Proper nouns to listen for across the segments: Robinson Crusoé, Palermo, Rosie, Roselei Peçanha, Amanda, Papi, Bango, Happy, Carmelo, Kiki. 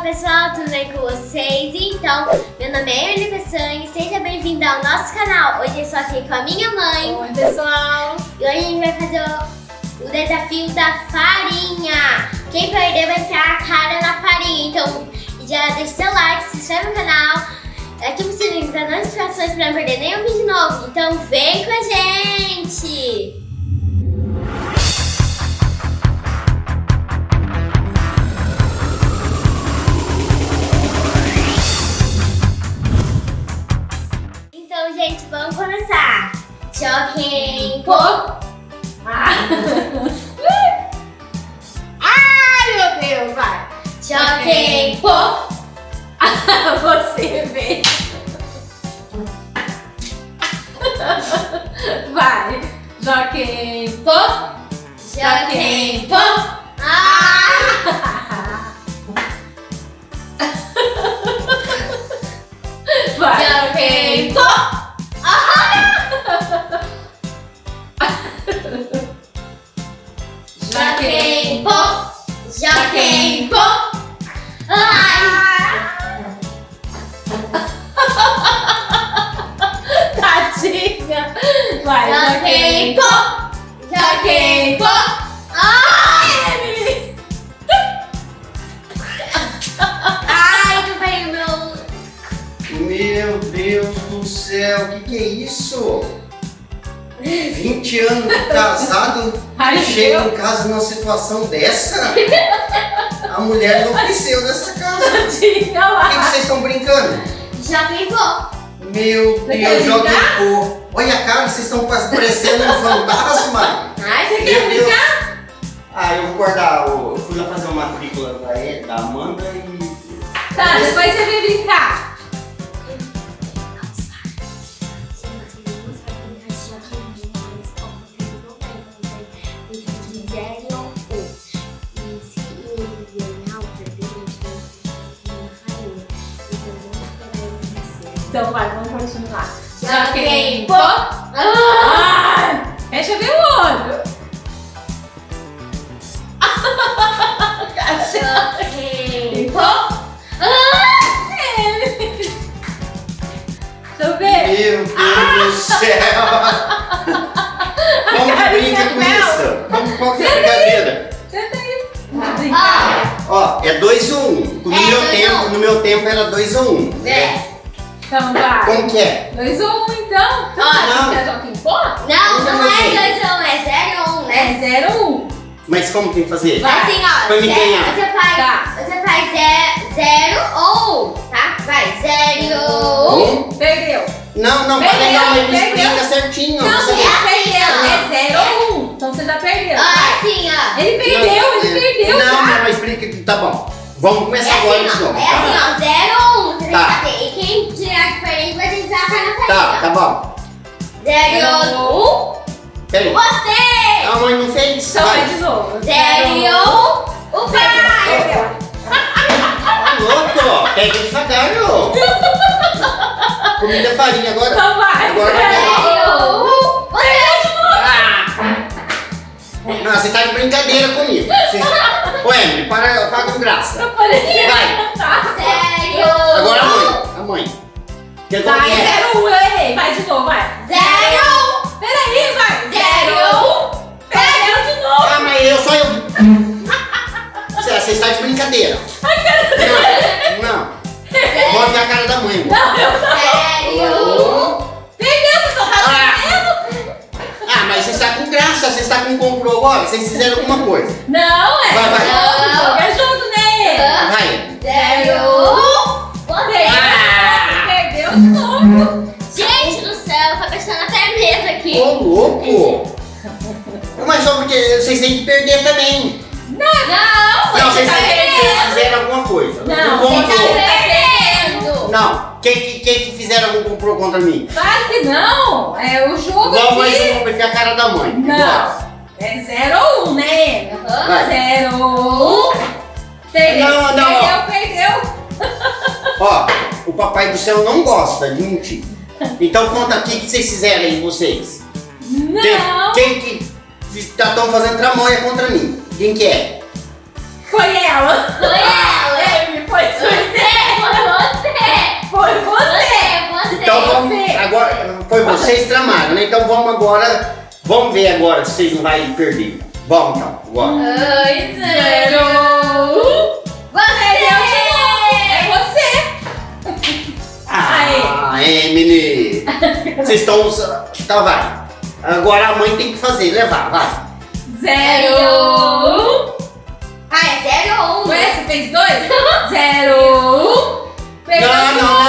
Fala pessoal, tudo bem com vocês? Então, meu nome é Roselei Peçanha e seja bem-vindo ao nosso canal. Hoje eu estou aqui com a minha mãe. Oi pessoal! E hoje a gente vai fazer o desafio da farinha. Quem perder vai ficar a cara na farinha. Então já deixa seu like, se inscreve no canal, ativa o sininho para notificações para não perder nenhum vídeo novo. Então vem com a gente! Gente, vamos começar. Choquem. Pô! Ai, meu Deus, vai. Choquem. Pô! Você vê. Vai. Choquem. Pô! Choquem. Pô! Vai. Choquem. Pô! Joguei. Ai! Tadinha! Vai, joguei. Joguei. Ai! Ai, que veio meu... Meu Deus do céu, que é isso? 20 anos de casado, chega em casa numa situação dessa? A mulher enlouqueceu nessa casa. Diga lá. O que vocês estão brincando? Joguei pó. Meu Deus, joguei pó. Olha a cara, vocês estão parecendo um fantasma. Ai, você quer brincar? Ah, eu vou guardar. Eu fui lá fazer uma matrícula da Amanda e... Tá, depois você vem brincar. Então vai, vamos continuar. Joguei. Pô! Deixa eu ver o olho. Joguei. Pô! Deixa eu ver. Meu Deus do céu! Como que brinca com isso? Qual que é a brincadeira? Senta aí. Ó, é 2 a 1. No meu tempo era 2 a 1. É. Então vai. Como que é? 2 a 1 então? Ó, você joga em pó? Não, não é 2 a 1, é 0 a 1, né? É 0 a 1. Mas como tem que fazer? Vai assim, ó. Pra mim ganhar. Você faz 0 ou 1, tá? Vai, 0 ou 1. Perdeu. Não, não, vai ganhar, ele explica certinho. Não, você perdeu. É 0 ou 1. Então você já perdeu. Ó, assim, ó. Ele perdeu. Não, não, mas explica, tá bom. Vamos começar agora de novo. É assim, ó, 0 ou 1. Você tem que bater. E quem tirar diferente vai ter que tirar a cara na farinha. Tá, tá bom. 0 ou 1. Peraí. Você! A mãe não fez isso. Então vai de novo. 0 ou 1. O pai! Tá louco! Pega devagar, ô. Comida farinha agora. Então vai. Agora vai. 0 ou 1. Você! Não, você tá de brincadeira comigo. Ué, me para com graça. Vai. Sério? Agora a mãe. Vai, 0 ou 1, eu errei. Vai de novo, vai. 0 ou 1. Peraí, vai. 0 ou 1. Peraí, de novo. Ah, mas eu só eu. Você está de brincadeira. Não. Bota a cara da mãe. Não, eu não. Sério? Perdeu, você só tá perdendo. Ah, mas você está com graça, você está com comprou agora, vocês fizeram alguma coisa. Não, é. Vai, vai. Joga junto, né? Vai. 0 ou 1. Perdeu o topo. Gente do céu, tá fechando até a mesa aqui. Ô, louco. Mas só porque vocês têm que perder também. Não, vocês fizeram alguma coisa. Não, vocês estão perdendo. Não, quem fizeram algum comprou contra mim? Claro que não, é o jogo aqui. Não, mas eu vou perder a cara da mãe. Não. É 0 ou 1, né? 0 ou 1. Perdeu. Perdeu. Ó, o papai do céu não gosta de mentir. Então conta aqui que vocês fizeram aí, vocês. Não. Quem que tá tão fazendo tramonha contra mim? Quem que é? Foi ela. Foi ela. Então vamos agora, vamos ver agora se vocês não vai perder. Vamos então, agora. 2, 0. É você! Ah, Emily! Vocês estão... Então vai. Agora a mãe tem que fazer, levar, vai. 0. Ah, é 0 ou 1? Ué, você fez 2? 0, 1. Não.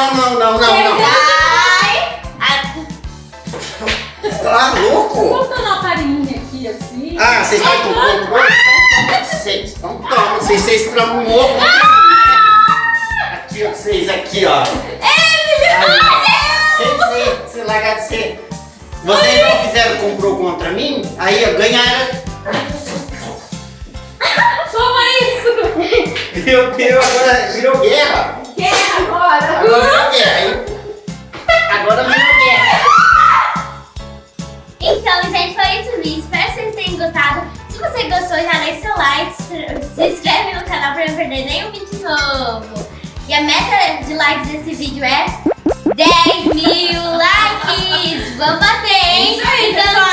Tá louco? Vamos dar uma farinha aqui assim. Ah, vocês estão com vocês tramou. Aqui, vocês aqui, ó. Você larga de ser. Vocês não fizeram, comprou contra mim? Aí eu ganharam. Toma isso! Meu Deus, agora virou guerra. Agora virou guerra. Então, gente, foi isso o vídeo. Espero que vocês tenham gostado. Se você gostou, já deixa seu like, se inscreve no canal pra não perder nenhum vídeo novo. E a meta de likes desse vídeo é 10 mil likes. Vamos bater, hein? Isso aí, pessoal.